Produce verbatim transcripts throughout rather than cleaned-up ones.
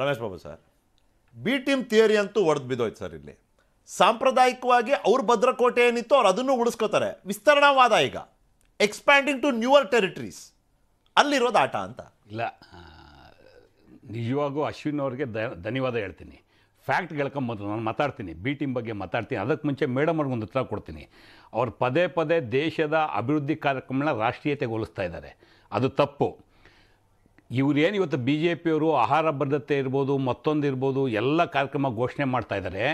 Ramesh Babu sir, B team theory ಅಂತೂ ಹೊಡೆದು ಬಿದ್ದೋಯ್ತು sir. ಇಲ್ಲಿ ಸಾಂಪ್ರದಾಯಿಕವಾಗಿ ಅವ್ರ ಭದ್ರಕೋಟೆ ಏನಿತ್ತು ಅವ್ರು ಅದನ್ನು ಉಳಿಸ್ಕೋತಾರೆ. ವಿಸ್ತರಣಾವಾದ ಈಗ ಎಕ್ಸ್ಪ್ಯಾಂಡಿಂಗ್ ಟು ನ್ಯೂವರ್ ಟೆರಿಟರೀಸ್, ಅಲ್ಲಿರೋದು ಆಟ ಅಂತ ಇಲ್ಲ. ನಿಜವಾಗೂ ಅಶ್ವಿನ್ ಅವ್ರಿಗೆ ದ ಧನ್ಯವಾದ ಹೇಳ್ತೀನಿ. ಫ್ಯಾಕ್ಟ್ ಹೇಳ್ಕೊಂಬಂದು ನಾನು ಮಾತಾಡ್ತೀನಿ, ಬಿ ಟೀಮ್ ಬಗ್ಗೆ ಮಾತಾಡ್ತೀನಿ. ಅದಕ್ಕೆ ಮುಂಚೆ ಮೇಡಮ್ ಅವ್ರಿಗೆ ಒಂದು ಉತ್ತರ ಕೊಡ್ತೀನಿ. ಅವ್ರು ಪದೇ ಪದೇ ದೇಶದ ಅಭಿವೃದ್ಧಿ ಕಾರ್ಯಕ್ರಮಗಳನ್ನ ರಾಷ್ಟ್ರೀಯತೆಗೊಳಿಸ್ತಾ ಇದ್ದಾರೆ, ಅದು ತಪ್ಪು. ಇವರೇನು ಇವತ್ತು ಬಿ ಜೆ ಪಿಯವರು ಆಹಾರ ಭದ್ರತೆ ಇರ್ಬೋದು ಮತ್ತೊಂದು ಇರ್ಬೋದು ಎಲ್ಲ ಕಾರ್ಯಕ್ರಮ ಘೋಷಣೆ ಮಾಡ್ತಾ ಇದ್ದಾರೆ.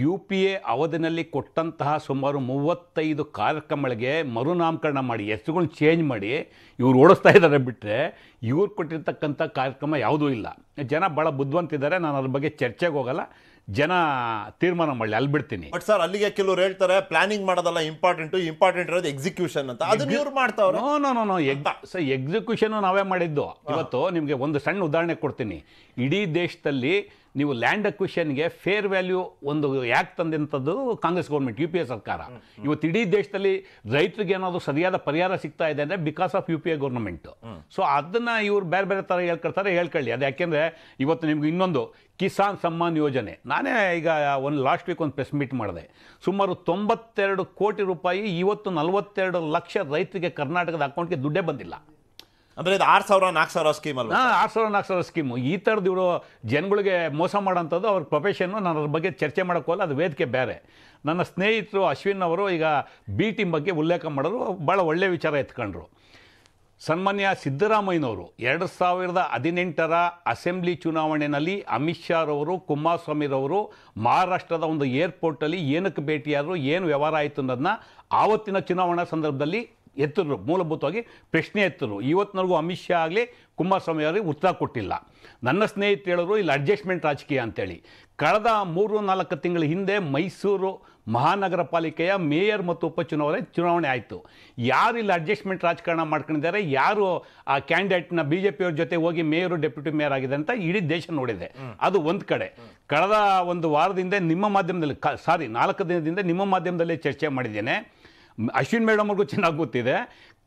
ಯು ಪಿ ಎ ಅವಧಿನಲ್ಲಿ ಕೊಟ್ಟಂತಹ ಸುಮಾರು ಮೂವತ್ತೈದು ಕಾರ್ಯಕ್ರಮಗಳಿಗೆ ಮರುನಾಮಕರಣ ಮಾಡಿ ಹೆಸರುಗಳನ್ನ ಚೇಂಜ್ ಮಾಡಿ ಇವ್ರು ಓಡಿಸ್ತಾ ಇದ್ದಾರೆ, ಬಿಟ್ಟರೆ ಇವ್ರು ಕೊಟ್ಟಿರ್ತಕ್ಕಂಥ ಕಾರ್ಯಕ್ರಮ ಯಾವುದೂ ಇಲ್ಲ. ಜನ ಭಾಳ ಬುದ್ಧಿವಂತಿದ್ದಾರೆ, ನಾನು ಅದ್ರ ಬಗ್ಗೆ ಚರ್ಚೆಗೆ ಹೋಗಲ್ಲ, ಜನ ತೀರ್ಮಾನ ಮಾಡಲಿ, ಅಲ್ಲಿ ಬಿಡ್ತೀನಿ. ಬಟ್ ಸರ್ ಅಲ್ಲಿಗೆ ಕೆಲವರು ಹೇಳ್ತಾರೆ ಪ್ಲಾನಿಂಗ್ ಮಾಡೋದಲ್ಲ ಇಂಪಾರ್ಟೆಂಟು, ಇಂಪಾರ್ಟೆಂಟ್ ಇರೋದು ಎಕ್ಸಿಕ್ಯೂಷನ್ ಅಂತ. ಅದನ್ನ ಇವ್ರು ಮಾಡ್ತಾವ್ರೆ. No no no no sir, execution ನಾವೇ ಮಾಡಿದ್ದು. ಇವತ್ತು ನಿಮಗೆ ಒಂದು ಸಣ್ಣ ಉದಾಹರಣೆ ಕೊಡ್ತೀನಿ. ಇಡೀ ದೇಶದಲ್ಲಿ ನೀವು ಲ್ಯಾಂಡ್ ಅಕ್ವಿಷನ್ಗೆ ಫೇರ್ ವ್ಯಾಲ್ಯೂ ಒಂದು ಯಾಕೆ ತಂದಂಥದ್ದು Congress government, U P A ಸರ್ಕಾರ. ಇವತ್ತು ಇಡೀ ದೇಶದಲ್ಲಿ ರೈತರಿಗೆ ಏನಾದರೂ ಸರಿಯಾದ ಪರಿಹಾರ ಸಿಗ್ತಾ ಇದೆ ಅಂದರೆ because of U P A government. So ಅದನ್ನು ಇವರು ಬೇರೆ ಬೇರೆ ಥರ ಹೇಳ್ಕೊಳ್ತಾರೆ, ಹೇಳ್ಕೊಳ್ಳಿ ಅದು. ಯಾಕೆಂದರೆ ಇವತ್ತು ನಿಮ್ಗೆ ಇನ್ನೊಂದು ಕಿಸಾನ್ ಸಮ್ಮಾನ್ ಯೋಜನೆ, ನಾನೇ ಈಗ ಒಂದು ಲಾಸ್ಟ್ ವೀಕ್ ಒಂದು ಪ್ರೆಸ್ ಮೀಟ್ ಮಾಡಿದೆ. ಸುಮಾರು ತೊಂಬತ್ತೆರಡು ಕೋಟಿ ರೂಪಾಯಿ ಇವತ್ತು ನಲವತ್ತೆರಡು ಲಕ್ಷ ರೈತರಿಗೆ ಕರ್ನಾಟಕದ ಅಕೌಂಟ್ಗೆ ದುಡ್ಡೇ ಬಂದಿಲ್ಲ. ಅಂದರೆ ಇದು ಆರು ಸಾವಿರ ನಾಲ್ಕು ಸಾವಿರ ಸ್ಕೀಮ್ ಅಲ್ಲ, ಆರು ಸಾವಿರ ನಾಲ್ಕು ಸಾವಿರ ಸ್ಕೀಮು. ಈ ಥರದ್ದು ಇವರು ಜನಗಳಿಗೆ ಮೋಸ ಮಾಡೋಂಥದ್ದು ಅವ್ರ ಪ್ರೊಫೆಷನ್ನು. ನಾನು ಅದ್ರ ಬಗ್ಗೆ ಚರ್ಚೆ ಮಾಡೋಕ್ಕೋಲ್ಲ, ಅದು ವೇದಿಕೆ ಬೇರೆ. ನನ್ನ ಸ್ನೇಹಿತರು ಅಶ್ವಿನ್ ಅವರು ಈಗ ಬಿ ಟೀಮ್ ಬಗ್ಗೆ ಉಲ್ಲೇಖ ಮಾಡೋರು ಭಾಳ ಒಳ್ಳೆಯ ವಿಚಾರ ಎತ್ಕೊಂಡ್ರು. ಸನ್ಮಾನ್ಯ ಸಿದ್ದರಾಮಯ್ಯನವರು ಎರಡು ಸಾವಿರದ ಹದಿನೆಂಟರ ಅಸೆಂಬ್ಲಿ ಚುನಾವಣೆಯಲ್ಲಿ ಅಮಿತ್ ಶಾರವರು ಕುಮಾರಸ್ವಾಮಿರವರು ಮಹಾರಾಷ್ಟ್ರದ ಒಂದು ಏರ್ಪೋರ್ಟಲ್ಲಿ ಏನಕ್ಕೆ ಭೇಟಿಯಾದರು, ಏನು ವ್ಯವಹಾರ ಆಯಿತು ಅನ್ನೋದನ್ನ ಆವತ್ತಿನ ಚುನಾವಣಾ ಸಂದರ್ಭದಲ್ಲಿ ಎತ್ತರು, ಮೂಲಭೂತವಾಗಿ ಪ್ರಶ್ನೆ ಎತ್ತರು. ಇವತ್ತಿನವರೆಗೂ ಅಮಿತ್ ಶಾ ಆಗಲಿ ಕುಮಾರಸ್ವಾಮಿ ಅವರಿಗೆ ಉತ್ತರ ಕೊಟ್ಟಿಲ್ಲ. ನನ್ನ ಸ್ನೇಹಿತರು ಹೇಳಿದ್ರು ಇಲ್ಲಿ ಅಡ್ಜಸ್ಟ್ಮೆಂಟ್ ರಾಜಕೀಯ ಅಂತೇಳಿ. ಕಳೆದ ಮೂರು ನಾಲ್ಕು ತಿಂಗಳ ಹಿಂದೆ ಮೈಸೂರು ಮಹಾನಗರ ಪಾಲಿಕೆಯ ಮೇಯರ್ ಮತ್ತು ಉಪಚುನಾವಣೆ ಚುನಾವಣೆ ಆಯಿತು. ಯಾರು ಇಲ್ಲಿ ಅಡ್ಜಸ್ಟ್ಮೆಂಟ್ ರಾಜಕಾರಣ ಮಾಡ್ಕೊಂಡಿದ್ದಾರೆ, ಯಾರು ಆ ಕ್ಯಾಂಡಿಡೇಟ್ನ ಬಿ ಜೆ ಪಿಯವ್ರ ಜೊತೆ ಹೋಗಿ ಮೇಯರು ಡೆಪ್ಯೂಟಿ ಮೇಯರ್ ಆಗಿದೆ ಅಂತ ಇಡೀ ದೇಶ ನೋಡಿದೆ. ಅದು ಒಂದು ಕಡೆ. ಕಳೆದ ಒಂದು ವಾರದಿಂದ ನಿಮ್ಮ ಮಾಧ್ಯಮದಲ್ಲಿ ಸಾರಿ ನಾಲ್ಕು ದಿನದಿಂದ ನಿಮ್ಮ ಮಾಧ್ಯಮದಲ್ಲಿ ಚರ್ಚೆ ಮಾಡಿದ್ದೇನೆ. ಅಶ್ವಿನ್ ಮೇಡಮ್ ಅವ್ರಿಗೂ ಚೆನ್ನಾಗಿ ಗೊತ್ತಿದೆ,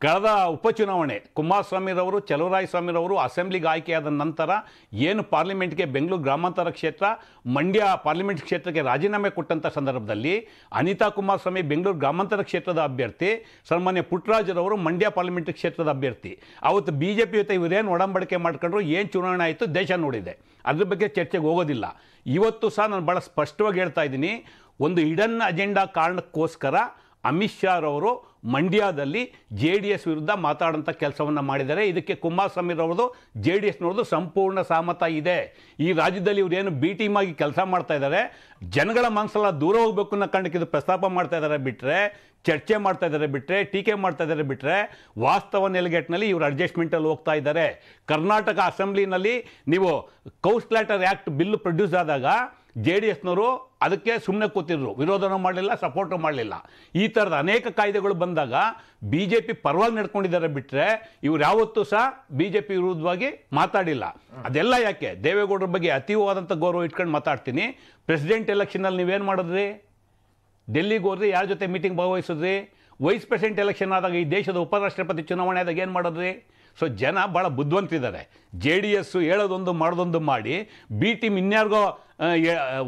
ಕಳೆದ ಉಪಚುನಾವಣೆ ಕುಮಾರಸ್ವಾಮಿರವರು ಚಲುವರಾಯಸ್ವಾಮಿರವರು ಅಸೆಂಬ್ಲಿಗೆ ಆಯ್ಕೆಯಾದ ನಂತರ ಏನು ಪಾರ್ಲಿಮೆಂಟ್ಗೆ ಬೆಂಗಳೂರು ಗ್ರಾಮಾಂತರ ಕ್ಷೇತ್ರ ಮಂಡ್ಯ ಪಾರ್ಲಿಮೆಂಟ್ ಕ್ಷೇತ್ರಕ್ಕೆ ರಾಜೀನಾಮೆ ಕೊಟ್ಟಂಥ ಸಂದರ್ಭದಲ್ಲಿ ಅನಿತಾ ಕುಮಾರಸ್ವಾಮಿ ಬೆಂಗಳೂರು ಗ್ರಾಮಾಂತರ ಕ್ಷೇತ್ರದ ಅಭ್ಯರ್ಥಿ, ಸನ್ಮಾನ್ಯ ಪುಟ್ಟರಾಜರವರು ಮಂಡ್ಯ ಪಾರ್ಲಿಮೆಂಟ್ ಕ್ಷೇತ್ರದ ಅಭ್ಯರ್ಥಿ. ಅವತ್ತು ಬಿ ಜೆ ಪಿ ಜೊತೆ ಇವರೇನು ಒಡಂಬಡಿಕೆ ಮಾಡ್ಕೊಂಡ್ರು, ಏನು ಚುನಾವಣೆ ಆಯಿತು ದೇಶ ನೋಡಿದೆ, ಅದ್ರ ಬಗ್ಗೆ ಚರ್ಚೆಗೆ ಹೋಗೋದಿಲ್ಲ. ಇವತ್ತು ಸಹ ನಾನು ಭಾಳ ಸ್ಪಷ್ಟವಾಗಿ ಹೇಳ್ತಾ ಇದ್ದೀನಿ, ಒಂದು ಹಿಡನ್ ಅಜೆಂಡಾ ಕಾರಣಕ್ಕೋಸ್ಕರ ಅಮಿತ್ ಶಾ ಅವರು ಮಂಡ್ಯದಲ್ಲಿ ಜೆ ಡಿ ಎಸ್ ವಿರುದ್ಧ ಮಾತಾಡೋಂಥ ಕೆಲಸವನ್ನು ಮಾಡಿದ್ದಾರೆ. ಇದಕ್ಕೆ ಕುಮಾರಸ್ವಾಮಿರವ್ರದ್ದು ಜೆ ಡಿ ಎಸ್ನವ್ರದ್ದು ಸಂಪೂರ್ಣ ಸಹಮತ ಇದೆ. ಈ ರಾಜ್ಯದಲ್ಲಿ ಇವರೇನು ಬಿ ಟೀಮ್ ಆಗಿ ಕೆಲಸ ಮಾಡ್ತಾ ಇದ್ದಾರೆ, ಜನಗಳ ಮನಸ್ಸೆಲ್ಲ ದೂರ ಹೋಗಬೇಕು ಅನ್ನೋ ಕಾರಣಕ್ಕೆ ಇದು ಪ್ರಸ್ತಾಪ ಮಾಡ್ತಾ ಇದ್ದಾರೆ, ಬಿಟ್ಟರೆ ಚರ್ಚೆ ಮಾಡ್ತಾ ಇದ್ದಾರೆ, ಬಿಟ್ಟರೆ ಟೀಕೆ ಮಾಡ್ತಾ ಇದ್ದಾರೆ, ಬಿಟ್ಟರೆ ವಾಸ್ತವ ನೆಲೆಗಟ್ಟಿನಲ್ಲಿ ಇವರು ಅಡ್ಜಸ್ಟ್ಮೆಂಟಲ್ಲಿ ಹೋಗ್ತಾ ಇದ್ದಾರೆ. ಕರ್ನಾಟಕ ಅಸೆಂಬ್ಲಿನಲ್ಲಿ ನೀವು ಕೌನ್ಸ್ಲೇಟರ್ ಆ್ಯಕ್ಟ್ ಬಿಲ್ ಪ್ರೊಡ್ಯೂಸ್ ಆದಾಗ ಜೆ ಡಿ ಎಸ್ನವರು ಅದಕ್ಕೆ ಸುಮ್ಮನೆ ಕೂತಿದ್ರು, ವಿರೋಧನೂ ಮಾಡಲಿಲ್ಲ, ಸಪೋರ್ಟು ಮಾಡಲಿಲ್ಲ. ಈ ಥರದ ಅನೇಕ ಕಾಯ್ದೆಗಳು ಬಂದಾಗ ಬಿ ಜೆ ಪಿ ಪರವಾಗಿ ನಡ್ಕೊಂಡಿದ್ದಾರೆ, ಬಿಟ್ಟರೆ ಇವ್ರು ಯಾವತ್ತೂ ಸಹ ಬಿ ಜೆ ಪಿ ವಿರುದ್ಧವಾಗಿ ಮಾತಾಡಿಲ್ಲ. ಅದೆಲ್ಲ ಯಾಕೆ? ದೇವೇಗೌಡರ ಬಗ್ಗೆ ಅತೀವವಾದಂಥ ಗೌರವ ಇಟ್ಕೊಂಡು ಮಾತಾಡ್ತೀನಿ. ಪ್ರೆಸಿಡೆಂಟ್ ಎಲೆಕ್ಷನಲ್ಲಿ ನೀವೇನು ಮಾಡಿದ್ರಿ? ಡೆಲ್ಲಿಗೆ ಹೋದ್ರಿ, ಯಾರ ಜೊತೆ ಮೀಟಿಂಗ್ ಭಾಗವಹಿಸಿದ್ರಿ? ವೈಸ್ ಪ್ರೆಸಿಡೆಂಟ್ ಎಲೆಕ್ಷನ್ ಆದಾಗ, ಈ ದೇಶದ ಉಪರಾಷ್ಟ್ರಪತಿ ಚುನಾವಣೆ ಆದಾಗ ಏನು ಮಾಡಿದ್ರಿ? ಸೊ ಜನ ಭಾಳ ಬುದ್ಧಿವಂತಿದ್ದಾರೆ. ಜೆ ಡಿ ಎಸ್ಸು ಹೇಳೋದೊಂದು ಮಾಡೋದೊಂದು ಮಾಡಿ ಬಿ ಟೀಮ್ ಇನ್ಯಾರಿಗೋ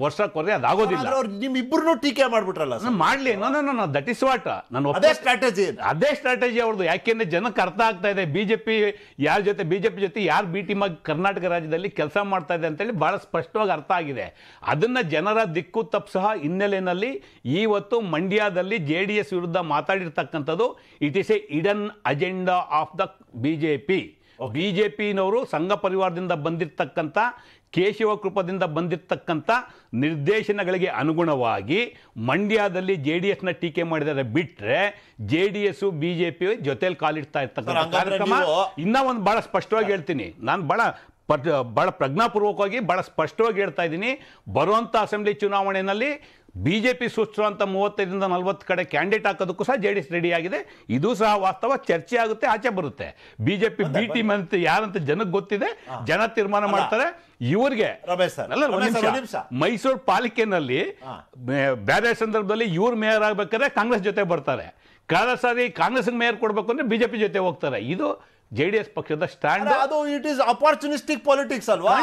ವರ್ಷಕ್ಕೋದ್ರೆ ಅದಾಗೋದಿಲ್ಲ. ನಿಮ್ಮಿಬ್ಬರನ್ನೂ ಟೀಕೆ ಮಾಡಿಬಿಟ್ರಲ್ಲ, ಮಾಡಲಿ. ನಾನು ನಾನು ದಟ್ ಇಸ್ ವಾಟ್ ನಾನು ಅದೇ ಸ್ಟ್ರಾಟಜಿ ಅದೇ ಸ್ಟ್ರಾಟಜಿ ಅವ್ರದ್ದು. ಯಾಕೆಂದರೆ ಜನಕ್ಕೆ ಅರ್ಥ ಆಗ್ತಾ ಇದೆ ಬಿ ಜೆ ಪಿ ಯಾರ ಜೊತೆ ಬಿ ಜೆ ಪಿ ಜೊತೆ ಯಾರು ಬಿ ಟೀಮ್ ಆಗಿ ಕರ್ನಾಟಕ ರಾಜ್ಯದಲ್ಲಿ ಕೆಲಸ ಮಾಡ್ತಾ ಇದೆ ಅಂತೇಳಿ ಭಾಳ ಸ್ಪಷ್ಟವಾಗಿ ಅರ್ಥ ಆಗಿದೆ. ಅದನ್ನು ಜನರ ದಿಕ್ಕು ತಪ್ಪಿಸೋ ಹಿನ್ನೆಲೆಯಲ್ಲಿ ಇವತ್ತು ಮಂಡ್ಯದಲ್ಲಿ ಜೆ ಡಿ ಎಸ್ ವಿರುದ್ಧ ಮಾತಾಡಿರ್ತಕ್ಕಂಥದ್ದು it is a hidden agenda of the B J P. B J ಪಿನವರು ಸಂಘ ಪರಿವಾರದಿಂದ ಬಂದಿರತಕ್ಕಂಥ, ಕೇಶವ ಕೃಪದಿಂದ ಬಂದಿರತಕ್ಕಂಥ ನಿರ್ದೇಶನಗಳಿಗೆ ಅನುಗುಣವಾಗಿ ಮಂಡ್ಯದಲ್ಲಿ ಜೆ ಡಿ ಎಸ್ನ ಟೀಕೆ ಮಾಡಿದರೆ, ಬಿಟ್ಟರೆ J D S B J P ಜೊತೆಲಿ ಕಾಲಿಡ್ತಾ ಇರ್ತಕ್ಕಂಥ ಕಾರ್ಯಕ್ರಮ. ಇನ್ನೂ ಒಂದು ಭಾಳ ಸ್ಪಷ್ಟವಾಗಿ ಹೇಳ್ತೀನಿ, ನಾನು ಭಾಳ ಪಟ್ ಭಾಳ ಪ್ರಜ್ಞಾಪೂರ್ವಕವಾಗಿ ಭಾಳ ಸ್ಪಷ್ಟವಾಗಿ ಹೇಳ್ತಾ ಇದ್ದೀನಿ. ಬರುವಂಥ ಅಸೆಂಬ್ಲಿ ಚುನಾವಣೆಯಲ್ಲಿ ಬಿ ಜೆ ಪಿ ಸೂಚಿಸುವಂಥ ಮೂವತ್ತೈದರಿಂದ ನಲವತ್ತು ಕಡೆ ಕ್ಯಾಂಡಿಡೇಟ್ ಹಾಕೋದಕ್ಕೂ ಸಹ ಜೆ ಡಿ ಎಸ್ ರೆಡಿಯಾಗಿದೆ. ಇದು ಸಹ ವಾಸ್ತವ, ಚರ್ಚೆ ಆಗುತ್ತೆ, ಆಚೆ ಬರುತ್ತೆ. B J P B team ಅಂತ ಯಾರಂತ ಜನಕ್ಕೆ ಗೊತ್ತಿದೆ, ಜನ ತೀರ್ಮಾನ ಮಾಡ್ತಾರೆ. ಇವ್ರಿಗೆ ಮೈಸೂರು ಪಾಲಿಕೆನಲ್ಲಿ ಬೇರೆ ಸಂದರ್ಭದಲ್ಲಿ ಇವ್ರು ಮೇಯರ್ ಆಗ್ಬೇಕಾದ್ರೆ ಕಾಂಗ್ರೆಸ್ ಜೊತೆ ಬರ್ತಾರೆ, ಕಳೆದ ಸಾರಿ ಕಾಂಗ್ರೆಸ್ಗೆ ಮೇಯರ್ ಕೊಡಬೇಕು ಅಂದರೆ ಬಿ ಜೆ ಪಿ ಜೊತೆ ಹೋಗ್ತಾರೆ. ಇದು ಜೆಡಿಎಸ್ ಪಕ್ಷದ ಸ್ಟ್ಯಾಂಡ್ ಅದು ಇಟ್ ಇಸ್ ಅಪರ್ಚುನಿಸ್ಟಿಕ್ ಪೊಲಿಟಿಕ್ಸ್ ಅಲ್ವಾ?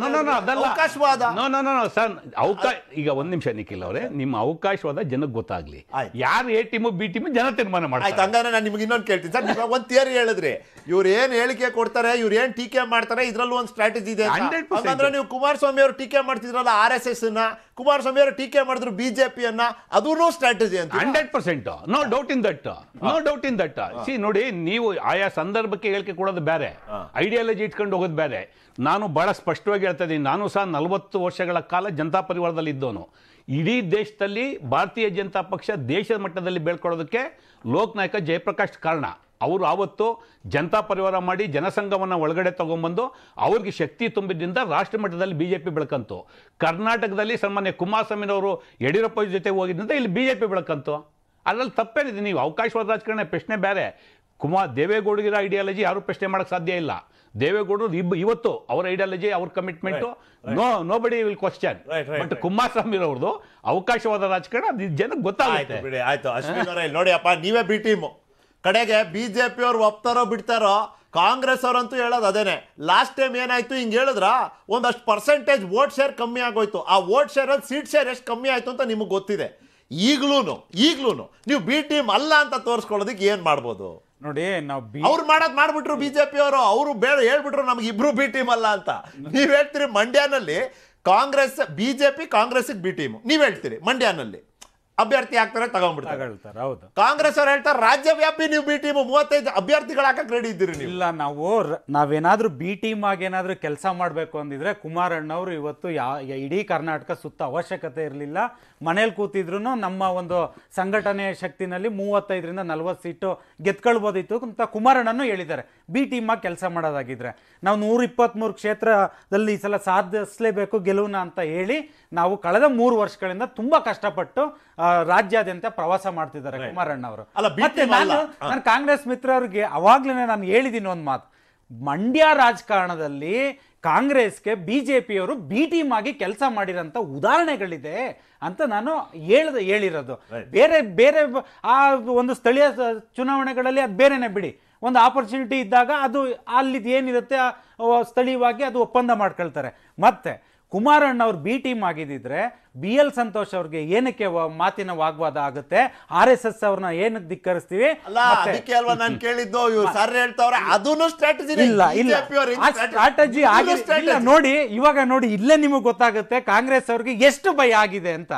ನೋ ನೋ ನೋ ಅದಲ್ಲ ಅವಕಾಶವಾದ. ನೋ ನೋ ನೋ ಸರ್, ಅವಕಾಶ ಈಗ ಒಂದು ನಿಮಿಷ ನಿಖಿಲ್ ಅವರೇ, ನಿಮ್ಮ ಅವಕಾಶವಾದ ಜನಕ್ಕೆ ಗೊತ್ತಾಗ್ಲಿ. ಯಾರು ಎ ಟೀಮು ಬಿ ಟೀಮು ಜನ ತೀರ್ಮಾನ ಮಾಡ್ತಾರೆ. ಆಯ್ತು, ಹಂಗಾರೆ ನಾನು ನಿಮಗೆ ಇನ್ನೊಂದು ಕೇಳ್ತೀನಿ ಸರ್. ನೀವು ಒಂದು ಥಿಯರಿ ಹೇಳಿದ್ರಿ, ಇವ್ರು ಏನು ಹೇಳಿಕೆ ಕೊಡ್ತಾರೆ, ಇವ್ರು ಏನು ಟೀಕೆ ಮಾಡ್ತಾರೆ, ಇದರಲ್ಲೂ ಒಂದು ಸ್ಟ್ರಾಟಜಿ ಇದೆ. ಹಂಗಂದ್ರೆ ನೀವು ಕುಮಾರಸ್ವಾಮಿ ಅವರು ಟೀಕೆ ಮಾಡ್ತಿದ್ರಲ್ಲ ಆರ್ ಎಸ್ ಎಸ್ ನ, ಕುಮಾರಸ್ವಾಮಿ ಅವರು ಟೀಕೆ ಮಾಡಿದ್ರು ಬಿಜೆಪಿಯನ್ನ, ಅದೂ ಸ್ಟ್ರಾಟಜಿ ಅಂತ. Hundred percent no doubt in that, no doubt in that. See ನೋಡಿ, ನೀವು ಆಯಾ ಸಂದರ್ಭ ಹೇಳಿಕೆ ಕೊಡೋದು ಬೇರೆ, ಐಡಿಯಾಲಜಿ ಇಟ್ಕೊಂಡು ಹೋಗೋದು ಬೇರೆ. ನಾನು ಬಹಳ ಸ್ಪಷ್ಟವಾಗಿ ಹೇಳ್ತಾ ಇದ್ದೀನಿ, ನಾನು ಸಹ ನಲವತ್ತು ವರ್ಷಗಳ ಕಾಲ ಜನತಾ ಪರಿವಾರದಲ್ಲಿ ಇದ್ದವನು. ಇಡೀ ದೇಶದಲ್ಲಿ ಭಾರತೀಯ ಜನತಾ ಪಕ್ಷ ದೇಶದ ಮಟ್ಟದಲ್ಲಿ ಬೆಳ್ಕೊಳ್ಳೋದಕ್ಕೆ ಲೋಕನಾಯಕ ಜಯಪ್ರಕಾಶ್ ಕಾರಣ. ಅವರು ಆವತ್ತು ಜನತಾ ಪರಿವಾರ ಮಾಡಿ ಜನಸಂಘವನ್ನು ಒಳಗಡೆ ತಗೊಂಡ್ಬಂದು ಅವ್ರಿಗೆ ಶಕ್ತಿ ತುಂಬಿದ್ರಿಂದ ರಾಷ್ಟ್ರ ಮಟ್ಟದಲ್ಲಿ ಬಿಜೆಪಿ ಬೆಳ್ಕಂತು. ಕರ್ನಾಟಕದಲ್ಲಿ ಸನ್ಮಾನ್ಯ ಕುಮಾರಸ್ವಾಮಿನವರು ಯಡಿಯೂರಪ್ಪ ಜೊತೆ ಹೋಗಿದ್ರಿಂದ ಇಲ್ಲಿ ಬಿಜೆಪಿ ಬೆಳ್ಕಂತು. ಅದರಲ್ಲಿ ತಪ್ಪೇನಿದೆ? ನೀವು ಅವಕಾಶವಾದ ರಾಜಕಾರಣ ಪ್ರಶ್ನೆ ಬೇರೆ. ಕುಮಾರ್ ದೇವೇಗೌಡರ ಐಡಿಯಾಲಜಿ ಯಾರು ಪ್ರಶ್ನೆ ಮಾಡಕ್ಕೆ ಸಾಧ್ಯ ಇಲ್ಲ. ದೇವೇಗೌಡರು ಇಬ್ಬ ಇವತ್ತು ಅವ್ರ ಐಡಿಯಾಲಜಿ, ಅವ್ರ commitment, no nobody will question. But Kumaraswamy ಅವ್ರದ್ದು ಅವಕಾಶವಾದ ರಾಜಕಾರಣ, ಅದು ಜನಕ್ಕೆ ಗೊತ್ತಾಗುತ್ತೆ. ಆಯ್ತು ಅಶ್ವಿನ್ ಅವರೇ, ನೋಡಿಯಪ್ಪ ನೀವೇ ಬಿ ಟೀಮು. ಕಡೆಗೆ ಬಿಜೆಪಿ ಅವ್ರು ಒಪ್ತಾರೋ ಬಿಡ್ತಾರೋ, ಕಾಂಗ್ರೆಸ್ ಅವರಂತೂ ಹೇಳೋದು ಅದೇನೆ. ಲಾಸ್ಟ್ ಟೈಮ್ ಏನಾಯ್ತು, ಹಿಂಗೆ ಹೇಳಿದ್ರ ಒಂದಷ್ಟು ಪರ್ಸೆಂಟೇಜ್ ವೋಟ್ ಶೇರ್ ಕಮ್ಮಿ ಆಗೋಯ್ತು. ಆ ವೋಟ್ ಶೇರ್ ಅಲ್ಲಿ ಸೀಟ್ ಶೇರ್ ಎಷ್ಟು ಕಮ್ಮಿ ಆಯ್ತು ಅಂತ ನಿಮಗೆ ಗೊತ್ತಿದೆ. ಈಗ್ಲೂನು ಈಗ್ಲೂನು ನೀವು ಬಿ ಟೀಮ್ ಅಲ್ಲ ಅಂತ ತೋರಿಸ್ಕೊಳ್ಳೋದಕ್ಕೆ ಏನ್ ಮಾಡ್ಬೋದು? ನೋಡಿ, ನಾವು ಅವ್ರು ಮಾಡೋದು ಮಾಡ್ಬಿಟ್ರು ಬಿಜೆಪಿ ಅವರು. ಅವರು ಬೇಡ ಹೇಳ್ಬಿಟ್ರು ನಮ್ಗೆ ಇಬ್ರು ಬಿ ಟೀಮ್ ಅಲ್ಲ ಅಂತ. ನೀವ್ ಹೇಳ್ತೀರಿ ಮಂಡ್ಯನಲ್ಲಿ Congress BJP, Congress B team. ನೀವ್ ಹೇಳ್ತೀರಿ ಮಂಡ್ಯನಲ್ಲಿ ಅಭ್ಯರ್ಥಿ ಆಗ್ತಾರೆ, ತಗೊಂಡ್ಬಿಡ್ತಾರೆ. ಕಾಂಗ್ರೆಸ್ ಅವ್ರು ಹೇಳ್ತಾರೆ ರಾಜ್ಯವ್ಯಾಪಿ ನೀವು ಬಿ ಟೀಮ್, ಮೂವತ್ತೈದು ಅಭ್ಯರ್ಥಿಗಳು ಹಾಕಕ್ ರೆಡಿ ಇದ್ದೀರಿ ನೀವು. ಇಲ್ಲ, ನಾವು ನಾವೇನಾದ್ರೂ ಬಿ ಟೀಮ್ ಆಗಿ ಏನಾದ್ರೂ ಕೆಲಸ ಮಾಡ್ಬೇಕು ಅಂದಿದ್ರೆ ಕುಮಾರಣ್ಣವ್ರು ಇವತ್ತು ಯಾ ಇಡೀ ಕರ್ನಾಟಕ ಸುತ್ತ ಅವಶ್ಯಕತೆ ಇರಲಿಲ್ಲ. ಮನೇಲಿ ಕೂತಿದ್ರು ನಮ್ಮ ಒಂದು ಸಂಘಟನೆ ಶಕ್ತಿನಲ್ಲಿ ಮೂವತ್ತೈದರಿಂದ ನಲ್ವತ್ತು ಸೀಟು ಗೆದ್ಕೊಳ್ಬೋದಿತ್ತು ಅಂತ ಕುಮಾರಣ್ಣನೂ ಹೇಳಿದ್ದಾರೆ. ಬಿ ಟೀಮ್ ಆಗಿ ಕೆಲಸ ಮಾಡೋದಾಗಿದ್ರೆ ನಾವು ನೂರ ಇಪ್ಪತ್ತ್ಮೂರು ಕ್ಷೇತ್ರದಲ್ಲಿ ಈ ಸಲ ಸಾಧಿಸಲೇಬೇಕು ಗೆಲುವನ್ನ ಅಂತ ಹೇಳಿ ನಾವು ಕಳೆದ ಮೂರು ವರ್ಷಗಳಿಂದ ತುಂಬಾ ಕಷ್ಟಪಟ್ಟು ರಾಜ್ಯಾದ್ಯಂತ ಪ್ರವಾಸ ಮಾಡ್ತಿದ್ದಾರೆ ಕುಮಾರಣ್ಣ ಅವರು. ಮತ್ತೆ ನಾನು ನಾನು ಕಾಂಗ್ರೆಸ್ ಮಿತ್ರರಿಗೆ ಅವಾಗ್ಲೇ ನಾನು ಹೇಳಿದ್ದೀನಿ ಒಂದು ಮಾತು, ಮಂಡ್ಯ ರಾಜಕಾರಣದಲ್ಲಿ ಕಾಂಗ್ರೆಸ್ಗೆ ಬಿಜೆಪಿಯವರು ಬಿ ಟೀಮ್ ಆಗಿ ಕೆಲಸ ಮಾಡಿರೋಂಥ ಉದಾಹರಣೆಗಳಿದೆ ಅಂತ ನಾನು ಹೇಳ್ದ ಹೇಳಿರೋದು. ಬೇರೆ ಬೇರೆ ಆ ಒಂದು ಸ್ಥಳೀಯ ಚುನಾವಣೆಗಳಲ್ಲಿ ಅದು ಬೇರೆನೆ ಬಿಡಿ, ಒಂದು ಆಪರ್ಚುನಿಟಿ ಇದ್ದಾಗ ಅದು ಅಲ್ಲಿದ್ದು ಏನಿರುತ್ತೆ ಸ್ಥಳೀಯವಾಗಿ ಅದು ಒಪ್ಪಂದ ಮಾಡ್ಕೊಳ್ತಾರೆ. ಮತ್ತೆ ಕುಮಾರಣ್ಣ ಅವ್ರು ಬಿ ಟೀಮ್ ಆಗಿದ್ದಿದ್ರೆ ಬಿ ಎಲ್ ಸಂತೋಷ್ ಅವ್ರಿಗೆ ಏನಕ್ಕೆ ಮಾತಿನ ವಾಗ್ವಾದ ಆಗುತ್ತೆ? ಆರ್ ಎಸ್ ಎಸ್ ಅವ್ರನ್ನ ಏನಕ್ಕೆ ಧಿಕ್ಕರಿಸ್ತೀವಿ? ನೋಡಿ ಇವಾಗ ನೋಡಿ, ಇಲ್ಲೇ ನಿಮಗೆ ಗೊತ್ತಾಗುತ್ತೆ ಕಾಂಗ್ರೆಸ್ ಅವ್ರಿಗೆ ಎಷ್ಟು ಭಯ ಆಗಿದೆ ಅಂತ.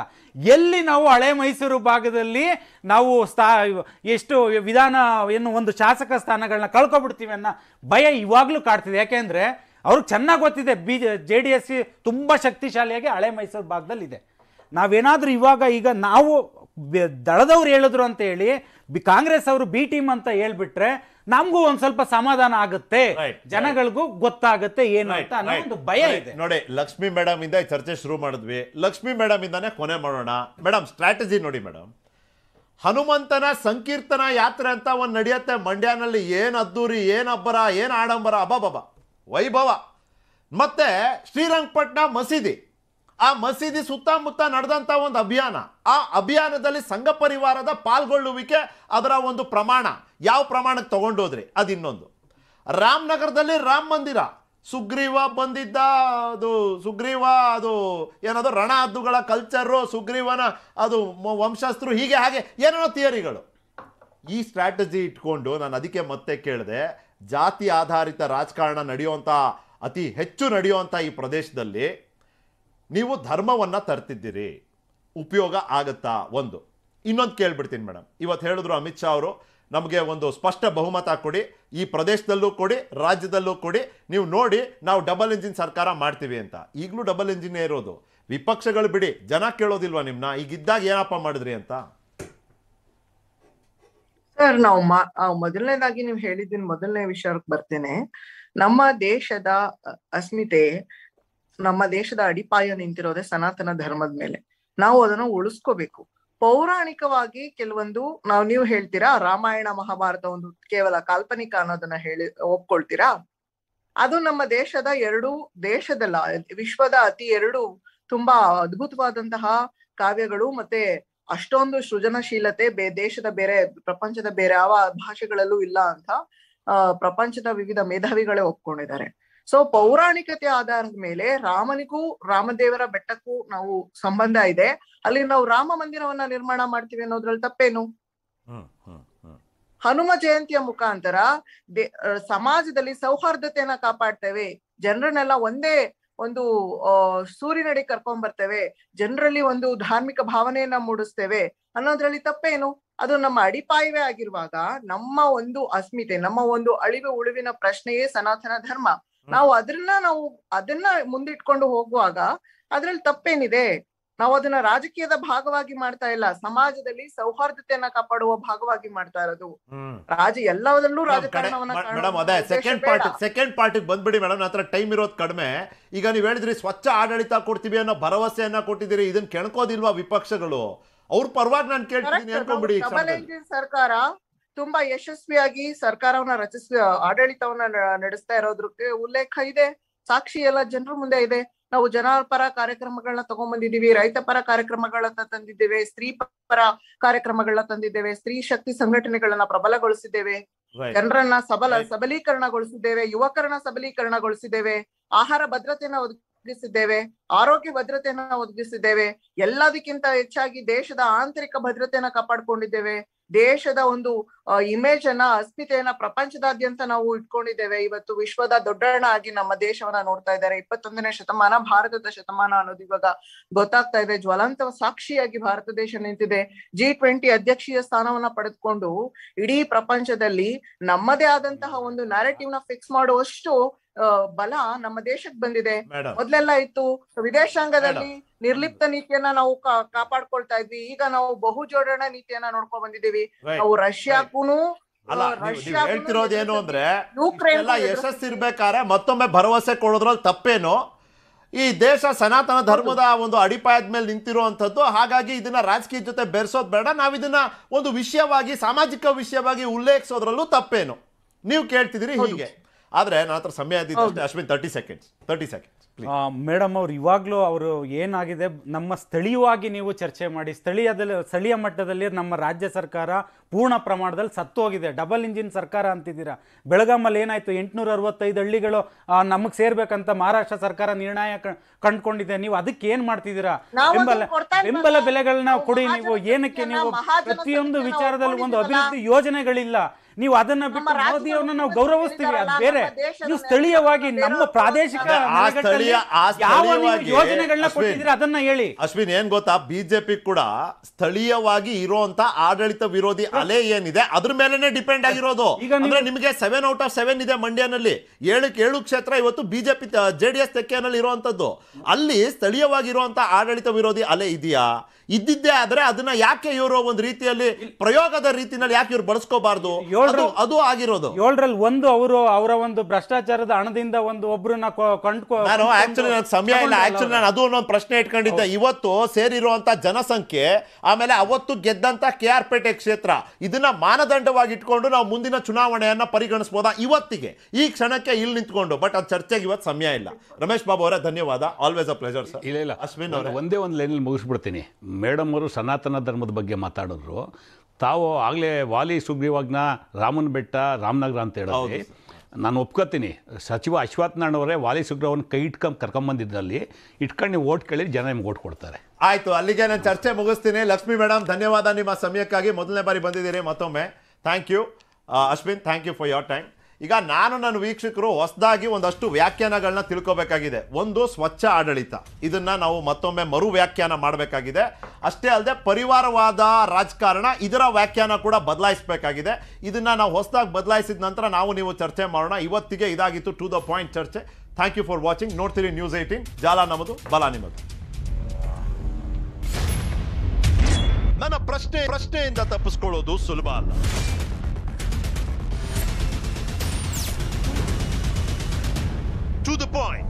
ಎಲ್ಲಿ ನಾವು ಹಳೆ ಮೈಸೂರು ಭಾಗದಲ್ಲಿ ನಾವು ಸ್ಥಾ ಎಷ್ಟು ವಿಧಾನ ಏನು ಒಂದು ಶಾಸಕ ಸ್ಥಾನಗಳನ್ನ ಕಳ್ಕೊಬಿಡ್ತೀವಿ ಅನ್ನೋ ಭಯ ಇವಾಗ್ಲೂ ಕಾಡ್ತಿದೆ. ಯಾಕೆಂದ್ರೆ ಅವ್ರಿಗೆ ಚೆನ್ನಾಗಿ ಗೊತ್ತಿದೆ ಬಿ ಜೆ ಡಿ ಎಸ್ ತುಂಬ ಶಕ್ತಿಶಾಲಿಯಾಗಿ ಹಳೆ ಮೈಸೂರು ಭಾಗದಲ್ಲಿ ಇದೆ. ನಾವೇನಾದರೂ ಇವಾಗ ಈಗ ನಾವು ದಳದವ್ರು ಹೇಳಿದ್ರು ಅಂತ ಹೇಳಿ ಬಿ ಕಾಂಗ್ರೆಸ್ ಅವರು ಬಿ ಟೀಮ್ ಅಂತ ಹೇಳ್ಬಿಟ್ರೆ ನಮಗೂ ಒಂದು ಸ್ವಲ್ಪ ಸಮಾಧಾನ ಆಗುತ್ತೆ, ಜನಗಳಿಗೂ ಗೊತ್ತಾಗುತ್ತೆ ಏನು ಅಂತ ಅನ್ನೋ ಒಂದು ಭಯ ಇದೆ. ನೋಡಿ, ಲಕ್ಷ್ಮಿ ಮೇಡಮ್ ಇಂದ ಚರ್ಚೆ ಶುರು ಮಾಡಿದ್ವಿ, ಲಕ್ಷ್ಮಿ ಮೇಡಮ್ ಇಂದಾನೆ ಕೊನೆ ಮಾಡೋಣ. ಮೇಡಮ್, ಸ್ಟ್ರಾಟಜಿ ನೋಡಿ ಮೇಡಮ್, ಹನುಮಂತನ ಸಂಕೀರ್ತನ ಯಾತ್ರೆ ಅಂತ ಒಂದು ನಡೆಯುತ್ತೆ ಮಂಡ್ಯನಲ್ಲಿ. ಏನು ಅದ್ದೂರಿ, ಏನು ಅಬ್ಬರ, ಏನು ಆಡಂಬರ, ಅಬ್ಬಬ್ಬ ವೈಭವ. ಮತ್ತೆ ಶ್ರೀರಂಗಪಟ್ಟಣ ಮಸೀದಿ, ಆ ಮಸೀದಿ ಸುತ್ತಮುತ್ತ ನಡೆದಂಥ ಒಂದು ಅಭಿಯಾನ, ಆ ಅಭಿಯಾನದಲ್ಲಿ ಸಂಘ ಪರಿವಾರದ ಪಾಲ್ಗೊಳ್ಳುವಿಕೆ, ಅದರ ಒಂದು ಪ್ರಮಾಣ ಯಾವ ಪ್ರಮಾಣಕ್ಕೆ ತಗೊಂಡೋದ್ರಿ ಅದು ಇನ್ನೊಂದು. ರಾಮನಗರದಲ್ಲಿ ರಾಮ ಮಂದಿರ, ಸುಗ್ರೀವ ಬಂದಿದ್ದ, ಅದು ಸುಗ್ರೀವ ಅದು ಏನದು ರಣ ಹದ್ದುಗಳ ಕಲ್ಚರು, ಸುಗ್ರೀವನ ಅದು ವಂಶಸ್ಥರು, ಹೀಗೆ ಹಾಗೆ ಏನೇನೋ ಥಿಯರಿಗಳು. ಈ ಸ್ಟ್ರಾಟಜಿ ಇಟ್ಕೊಂಡು ನಾನು ಅದಕ್ಕೆ ಮತ್ತೆ ಕೇಳಿದೆ, ಜಾತಿ ಆಧಾರಿತ ರಾಜಕಾರಣ ನಡೆಯುವಂಥ, ಅತಿ ಹೆಚ್ಚು ನಡೆಯುವಂಥ ಈ ಪ್ರದೇಶದಲ್ಲಿ ನೀವು ಧರ್ಮವನ್ನು ತರ್ತಿದ್ದೀರಿ, ಉಪಯೋಗ ಆಗುತ್ತಾ? ಒಂದು ಇನ್ನೊಂದು ಕೇಳಿಬಿಡ್ತೀನಿ ಮೇಡಮ್, ಇವತ್ತು ಹೇಳಿದ್ರು ಅಮಿತ್ ಶಾ ಅವರು ನಮಗೆ ಒಂದು ಸ್ಪಷ್ಟ ಬಹುಮತ ಕೊಡಿ, ಈ ಪ್ರದೇಶದಲ್ಲೂ ಕೊಡಿ, ರಾಜ್ಯದಲ್ಲೂ ಕೊಡಿ, ನೀವು ನೋಡಿ ನಾವು ಡಬಲ್ ಇಂಜಿನ್ ಸರ್ಕಾರ ಮಾಡ್ತೀವಿ ಅಂತ. ಈಗಲೂ ಡಬಲ್ ಇಂಜಿನೇ ಇರೋದು. ವಿಪಕ್ಷಗಳು ಬಿಡಿ, ಜನ ಕೇಳೋದಿಲ್ವಾ ನಿಮ್ಮನ್ನ? ಈಗಿದ್ದಾಗ ಏನಪ್ಪ ಮಾಡಿದ್ರಿ ಅಂತ ಸರ್. ನಾವು ಮೊದಲನೇದಾಗಿ ನೀವು ಹೇಳಿದಿನ ಮೊದಲನೇ ವಿಚಾರಕ್ಕೆ ಬರ್ತೇನೆ. ನಮ್ಮ ದೇಶದ ಅಸ್ಮಿತೆ, ನಮ್ಮ ದೇಶದ ಅಡಿಪಾಯ ನಿಂತಿರೋದೇ ಸನಾತನ ಧರ್ಮದ ಮೇಲೆ. ನಾವು ಅದನ್ನು ಉಳಿಸ್ಕೋಬೇಕು. ಪೌರಾಣಿಕವಾಗಿ ಕೆಲವೊಂದು ನಾವು ನೀವು ಹೇಳ್ತೀರಾ ರಾಮಾಯಣ ಮಹಾಭಾರತ ಒಂದು ಕೇವಲ ಕಾಲ್ಪನಿಕ ಅನ್ನೋದನ್ನ ಹೇಳಿ ಒಪ್ಕೊಳ್ತೀರಾ? ಅದು ನಮ್ಮ ದೇಶದ ಎರಡು ದೇಶದಲ್ಲ ವಿಶ್ವದ ಅತಿ ಎರಡು ತುಂಬಾ ಅದ್ಭುತವಾದಂತಹ ಕಾವ್ಯಗಳು. ಮತ್ತೆ ಅಷ್ಟೊಂದು ಸೃಜನಶೀಲತೆ ಬೇ ದೇಶದ ಬೇರೆ ಪ್ರಪಂಚದ ಬೇರೆ ಯಾವ ಭಾಷೆಗಳಲ್ಲೂ ಇಲ್ಲ ಅಂತ ಪ್ರಪಂಚದ ವಿವಿಧ ಮೇಧಾವಿಗಳೇ ಒಪ್ಪಿಕೊಂಡಿದ್ದಾರೆ. ಸೊ ಪೌರಾಣಿಕತೆ ಆಧಾರದ ಮೇಲೆ ರಾಮನಿಗೂ ರಾಮದೇವರ ಬೆಟ್ಟಕ್ಕೂ ನಾವು ಸಂಬಂಧ ಇದೆ, ಅಲ್ಲಿ ನಾವು ರಾಮ ಮಂದಿರವನ್ನ ನಿರ್ಮಾಣ ಮಾಡ್ತೀವಿ ಅನ್ನೋದ್ರಲ್ಲಿ ತಪ್ಪೇನು? ಹನುಮ ಜಯಂತಿಯ ಮುಖಾಂತರ ಸಮಾಜದಲ್ಲಿ ಸೌಹಾರ್ದತೆಯನ್ನ ಕಾಪಾಡ್ತೇವೆ, ಜನರನ್ನೆಲ್ಲ ಒಂದೇ ಒಂದು ಸೂರಿನಡಿ ಕರ್ಕೊಂಡ್ ಬರ್ತೇವೆ, ಜನರಲ್ಲಿ ಒಂದು ಧಾರ್ಮಿಕ ಭಾವನೆಯನ್ನ ಮೂಡಿಸ್ತೇವೆ ಅನ್ನೋದ್ರಲ್ಲಿ ತಪ್ಪೇನು? ಅದು ನಮ್ಮ ಅಡಿಪಾಯವೇ ಆಗಿರುವಾಗ ನಮ್ಮ ಒಂದು ಅಸ್ಮಿತೆ, ನಮ್ಮ ಒಂದು ಅಳಿವೆ ಉಳಿವಿನ ಪ್ರಶ್ನೆಯೇ ಸನಾತನ ಧರ್ಮ. ನಾವು ಅದನ್ನ ನಾವು ಅದನ್ನ ಮುಂದಿಟ್ಕೊಂಡು ಹೋಗುವಾಗ ಅದ್ರಲ್ಲಿ ತಪ್ಪೇನಿದೆ? ನಾವು ಅದನ್ನ ರಾಜಕೀಯದ ಭಾಗವಾಗಿ ಮಾಡ್ತಾ ಇಲ್ಲ, ಸಮಾಜದಲ್ಲಿ ಸೌಹಾರ್ದತೆಯನ್ನ ಕಾಪಾಡುವ ಭಾಗವಾಗಿ ಮಾಡ್ತಾ ಇರೋದು. ರಾಜ ಎಲ್ಲದಲ್ಲೂ ರಾಜಕಾರಣವನ್ನ. ಸೆಕೆಂಡ್ ಪಾರ್ಟ್ ಸೆಕೆಂಡ್ ಪಾರ್ಟಿಗೆ ಬಂದ್ಬಿಡಿ ಮೇಡಮ್, ನಂತರ ಟೈಮ್ ಇರೋದು ಕಡಿಮೆ. ಈಗ ನೀವ್ ಹೇಳಿದ್ರಿ ಸ್ವಚ್ಛ ಆಡಳಿತ ಕೊಡ್ತೀವಿ ಅನ್ನೋ ಭರವಸೆಯನ್ನ ಕೊಟ್ಟಿದ್ದೀರಿ, ಇದನ್ನ ಕೆಣಕೋದಿಲ್ವಾ ವಿಪಕ್ಷಗಳು? ಅವ್ರ ಪರವಾಗಿ ನಾನು ಕೇಳ್ತೀನಿ ಅನ್ಕೊಂಡ್ಬಿಡಿ. ಸರ್ಕಾರ ತುಂಬಾ ಯಶಸ್ವಿಯಾಗಿ ಸರ್ಕಾರವನ್ನ ರಚಿಸ ಆಡಳಿತವನ್ನ ನಡೆಸ್ತಾ ಇರೋದ್ರಕ್ಕೆ ಉಲ್ಲೇಖ ಇದೆ, ಸಾಕ್ಷಿ ಎಲ್ಲ ಜನರ ಮುಂದೆ ಇದೆ. ನಾವು ಜನಪರ ಕಾರ್ಯಕ್ರಮಗಳನ್ನ ತಗೊಂಡ್ಬಂದಿದ್ದೀವಿ, ರೈತ ಪರ ಕಾರ್ಯಕ್ರಮಗಳನ್ನ ತಂದಿದ್ದೇವೆ, ಸ್ತ್ರೀ ಪರ ಕಾರ್ಯಕ್ರಮಗಳನ್ನ ತಂದಿದ್ದೇವೆ, ಸ್ತ್ರೀ ಶಕ್ತಿ ಸಂಘಟನೆಗಳನ್ನ ಪ್ರಬಲಗೊಳಿಸಿದ್ದೇವೆ, ಜನರನ್ನ ಸಬಲ ಸಬಲೀಕರಣಗೊಳಿಸಿದ್ದೇವೆ, ಯುವಕರನ್ನ ಸಬಲೀಕರಣಗೊಳಿಸಿದ್ದೇವೆ, ಆಹಾರ ಭದ್ರತೆಯನ್ನ ಒದಗಿಸಿದ್ದೇವೆ, ಆರೋಗ್ಯ ಭದ್ರತೆಯನ್ನ ಒದಗಿಸಿದ್ದೇವೆ, ಎಲ್ಲದಕ್ಕಿಂತ ಹೆಚ್ಚಾಗಿ ದೇಶದ ಆಂತರಿಕ ಭದ್ರತೆಯನ್ನ ಕಾಪಾಡ್ಕೊಂಡಿದ್ದೇವೆ, ದೇಶದ ಒಂದು ಇಮೇಜ್ ಅನ್ನ ಅಸ್ಮಿತೆಯನ್ನ ಪ್ರಪಂಚದಾದ್ಯಂತ ನಾವು ಇಟ್ಕೊಂಡಿದ್ದೇವೆ. ಇವತ್ತು ವಿಶ್ವದ ದೊಡ್ಡಣ್ಣ ಆಗಿ ನಮ್ಮ ದೇಶವನ್ನ ನೋಡ್ತಾ ಇದ್ದಾರೆ. ಇಪ್ಪತ್ತೊಂದನೇ ಶತಮಾನ ಭಾರತದ ಶತಮಾನ ಅನ್ನೋದು ಇವಾಗ ಗೊತ್ತಾಗ್ತಾ ಇದೆ. ಜ್ವಲಂತ ಸಾಕ್ಷಿಯಾಗಿ ಭಾರತ ದೇಶ ನಿಂತಿದೆ. ಜಿ ಟ್ವೆಂಟಿ ಅಧ್ಯಕ್ಷೀಯ ಸ್ಥಾನವನ್ನ ಪಡೆದುಕೊಂಡು ಇಡೀ ಪ್ರಪಂಚದಲ್ಲಿ ನಮ್ಮದೇ ಆದಂತಹ ಒಂದು ನ್ಯಾರೇಟಿವ್ ನ ಫಿಕ್ಸ್ ಮಾಡುವಷ್ಟು ಬಲ ನಮ್ಮ ದೇಶಕ್ಕೆ ಬಂದಿದೆ. ಮೊದ್ಲೆಲ್ಲ ಇತ್ತು ವಿದೇಶಾಂಗದಲ್ಲಿ ನಿರ್ಲಿಪ್ತ ನೀತಿಯನ್ನ ನಾವು ಕಾಪಾಡ್ಕೊಳ್ತಾ ಇದ್ವಿ, ಈಗ ನಾವು ಬಹು ಜೋಡಣಾ ನೀತಿಯನ್ನ ನೋಡ್ಕೊಂಡ್ ಬಂದಿದ್ದೀವಿ. ನಾವು ರಷ್ಯಾಕೂನು ಹೇಳ್ತಿರೋದೇನು ಅಂದ್ರೆ ಯಶಸ್ಸಿರ್ಬೇಕಾರೆ ಮತ್ತೊಮ್ಮೆ ಭರವಸೆ ಕೊಡೋದ್ರಲ್ಲಿ ತಪ್ಪೇನು? ಈ ದೇಶ ಸನಾತನ ಧರ್ಮದ ಒಂದು ಅಡಿಪಾಯದ ಮೇಲೆ ನಿಂತಿರುವಂಥದ್ದು, ಹಾಗಾಗಿ ಇದನ್ನ ರಾಜಕೀಯ ಜೊತೆ ಬೆರೆಸೋದು ಬೇಡ, ನಾವಿದನ್ನ ಒಂದು ವಿಷಯವಾಗಿ ಸಾಮಾಜಿಕ ವಿಷಯವಾಗಿ ಉಲ್ಲೇಖಿಸೋದ್ರಲ್ಲೂ ತಪ್ಪೇನು? ನೀವು ಕೇಳ್ತಿದ್ದೀರಿ ಹೀಗೆ. ಆದ್ರೆ ನಂತರ ಸಮಯ ಇದ್ದಿದ್ದಷ್ಟೇ Ashwin, thirty seconds thirty seconds madam ಅವ್ರು ಇವಾಗಲೂ ಅವರು ಏನಾಗಿದೆ ನಮ್ಮ ಸ್ಥಳೀಯವಾಗಿ ನೀವು ಚರ್ಚೆ ಮಾಡಿ, ಸ್ಥಳೀಯದಲ್ಲಿ ಸ್ಥಳೀಯ ಮಟ್ಟದಲ್ಲಿ ನಮ್ಮ ರಾಜ್ಯ ಸರ್ಕಾರ ಪೂರ್ಣ ಪ್ರಮಾಣದಲ್ಲಿ ಸತ್ತು ಹೋಗಿದೆ. ಡಬಲ್ ಇಂಜಿನ್ ಸರ್ಕಾರ ಅಂತಿದ್ದೀರಾ. ಬೆಳಗಾಮಲ್ಲಿ ಏನಾಯಿತು? ಎಂಟುನೂರ ಅರವತ್ತೈದು ಹಳ್ಳಿಗಳು ನಮಗೆ ಸೇರ್ಬೇಕಂತ ಮಹಾರಾಷ್ಟ್ರ ಸರ್ಕಾರ ನಿರ್ಣಯ ಕಂಡುಕೊಂಡಿದೆ. ನೀವು ಅದಕ್ಕೆ ಏನು ಮಾಡ್ತಿದ್ದೀರಾ? ಬೆಂಬಲ ಬೆಂಬಲ ಬೆಲೆಗಳನ್ನ ಕೊಡಿ. ನೀವು ಏನಕ್ಕೆ ನೀವು ಪ್ರತಿಯೊಂದು ವಿಚಾರದಲ್ಲಿ ಒಂದು ಅಭಿವೃದ್ಧಿ ಯೋಜನೆಗಳಿಲ್ಲ. ನೀವು ಅದನ್ನ ಬಿಟ್ಟು ಮೋದಿ ಅವ್ರನ್ನ ನಾವು ಗೌರವಿಸ್ತೀವಿ, ಅದು ಬೇರೆ. ನೀವು ಸ್ಥಳೀಯವಾಗಿ ನಮ್ಮ ಪ್ರಾದೇಶಿಕ ಯೋಜನೆಗಳನ್ನ ಕೊಟ್ಟಿದ್ರೆ ಅದನ್ನ ಹೇಳಿ. ಅಶ್ವಿನ್, ಏನ್ ಗೊತ್ತಾ, ಬಿಜೆಪಿ ಕೂಡ ಸ್ಥಳೀಯವಾಗಿ ಇರೋಂತ ಆಡಳಿತ ವಿರೋಧಿ ಅಲೆ ಏನಿದೆ ಅದ್ರ ಮೇಲೆನೆ ಡಿಪೆಂಡ್ ಆಗಿರೋದು. ಅಂದ್ರೆ ನಿಮಗೆ ಸೆವೆನ್ ಔಟ್ ಆಫ್ ಸೆವೆನ್ ಇದೆ ಮಂಡ್ಯನಲ್ಲಿ, ಏಳು ಏಳು ಕ್ಷೇತ್ರ ಇವತ್ತು ಬಿಜೆಪಿ ಜೆಡಿಎಸ್ ತೆಕ್ಕೆನಲ್ಲಿ ಇರುವಂತದ್ದು. ಅಲ್ಲಿ ಸ್ಥಳೀಯವಾಗಿರುವಂತ ಆಡಳಿತ ವಿರೋಧಿ ಅಲೆ ಇದೆಯಾ? ಇದ್ದಿದ್ದೇ ಆದ್ರೆ ಅದನ್ನ ಯಾಕೆ ಇವರು ಒಂದು ರೀತಿಯಲ್ಲಿ ಪ್ರಯೋಗದ ರೀತಿನಲ್ಲಿ ಯಾಕೆ ಇವ್ರು ಬಳಸ್ಕೋಬಾರ್ದು? ಅದು ಆಗಿರೋದು ಏಳರಲ್ಲಿ ಒಂದು ಅವರು ಅವರ ಒಂದು ಭ್ರಷ್ಟಾಚಾರದ ಹಣದಿಂದ ಒಂದು ಒಬ್ಬರನ್ನ ಕಂಡುಕೋ. ನಾನು ಆಕ್ಚುಲಿ ನನಗೆ ಸಮಯ ಇಲ್ಲ, ಆಕ್ಚುಲಿ ನಾನು ಅದು ಒಂದು ಪ್ರಶ್ನೆ ಇಟ್ಕೊಂಡಿದ್ದೆ. ಇವತ್ತು ಸೇರಿರುವಂತ ಜನಸಂಖ್ಯೆ, ಆಮೇಲೆ ಅವತ್ತು ಗೆದ್ದಂತ ಕೆ ಆರ್ ಪೇಟೆ ಕ್ಷೇತ್ರ, ಇದನ್ನ ಮಾನದಂಡವಾಗಿ ಇಟ್ಕೊಂಡು ನಾವು ಮುಂದಿನ ಚುನಾವಣೆಯನ್ನ ಪರಿಗಣಿಸಬಹುದಾ ಇವತ್ತಿಗೆ ಈ ಕ್ಷಣಕ್ಕೆ ಇಲ್ಲಿ ನಿಂತ್ಕೊಂಡು? ಬಟ್ ಅದು ಚರ್ಚೆಗೆ ಇವತ್ತು ಸಮಯ ಇಲ್ಲ. ರಮೇಶ್ ಬಾಬು ಅವರೇ, ಧನ್ಯವಾದ. Always a pleasure sir. ಇಲ್ಲ ಇಲ್ಲ ಅಶ್ವಿನ್ ಅವರೇ, ಒಂದೇ ಒಂದು ಲೈನಲ್ಲಿ ಮುಗಿಸ್ಬಿಡ್ತೀನಿ. ಮೇಡಮ್ ಅವರು ಸನಾತನ ಧರ್ಮದ ಬಗ್ಗೆ ಮಾತಾಡಿದ್ರು. ತಾವು ಆಗಲೇ ವಾಲಿ ಸುಗ್ರೀವಾಜ್ಞ, ರಾಮನ ಬೆಟ್ಟ, ರಾಮನಗರ ಅಂತ ಹೇಳಿ ನಾನು ಒಪ್ಕೋತೀನಿ. ಸಚಿವ ಅಶ್ವಥ್ ನಾರಾಯಣ ಅವರೇ ವಾಲಿ ಸುಗ್ರೀವನ ಕೈ ಇಟ್ಕೊಂಡು ಕರ್ಕೊಂಬಂದಿದ್ದಲ್ಲಿ ಇಟ್ಕೊಂಡು ನೀವು ಓಟ್ ಕೇಳಿ ಜನ ನಿಮ್ಗೆ ಓಟ್ ಕೊಡ್ತಾರೆ. ಆಯಿತು, ಅಲ್ಲಿಗೆ ನಾನು ಚರ್ಚೆ ಮುಗಿಸ್ತೀನಿ. ಲಕ್ಷ್ಮಿ ಮೇಡಮ್, ಧನ್ಯವಾದ ನಿಮ್ಮ ಸಮಯಕ್ಕಾಗಿ. ಮೊದಲನೇ ಬಾರಿ ಬಂದಿದ್ದೀರಿ ಮತ್ತೊಮ್ಮೆ, thank you. Ashwin, thank you for your time. ಈಗ ನಾನು ನನ್ನ ವೀಕ್ಷಕರು ಹೊಸದಾಗಿ ಒಂದಷ್ಟು ವ್ಯಾಖ್ಯಾನಗಳನ್ನ ತಿಳ್ಕೋಬೇಕಾಗಿದೆ. ಒಂದು, ಸ್ವಚ್ಛ ಆಡಳಿತ, ಇದನ್ನ ನಾವು ಮತ್ತೊಮ್ಮೆ ಮರು ವ್ಯಾಖ್ಯಾನ ಮಾಡಬೇಕಾಗಿದೆ. ಅಷ್ಟೇ ಅಲ್ಲದೆ ಪರಿವಾರವಾದ ರಾಜಕಾರಣ, ಇದರ ವ್ಯಾಖ್ಯಾನ ಕೂಡ ಬದಲಾಯಿಸಬೇಕಾಗಿದೆ. ಇದನ್ನ ನಾವು ಹೊಸದಾಗಿ ಬದಲಾಯಿಸಿದ ನಂತರ ನಾವು ನೀವು ಚರ್ಚೆ ಮಾಡೋಣ. ಇವತ್ತಿಗೆ ಇದಾಗಿತ್ತು ಟು ದ ಪಾಯಿಂಟ್ ಚರ್ಚೆ. Thank you for watching. ನೋಡ್ತೀರಿ ನ್ಯೂಸ್ ಏಯ್ಟೀನ್, ಜಾಲ ನಮ್ಮದು ಬಲ ನಿಮ್ಮದು. ನನ್ನ ಪ್ರಶ್ನೆ ಪ್ರಶ್ನೆಯಿಂದ ತಪ್ಪಿಸ್ಕೊಳ್ಳೋದು ಸುಲಭ ಅಲ್ಲ. To the point.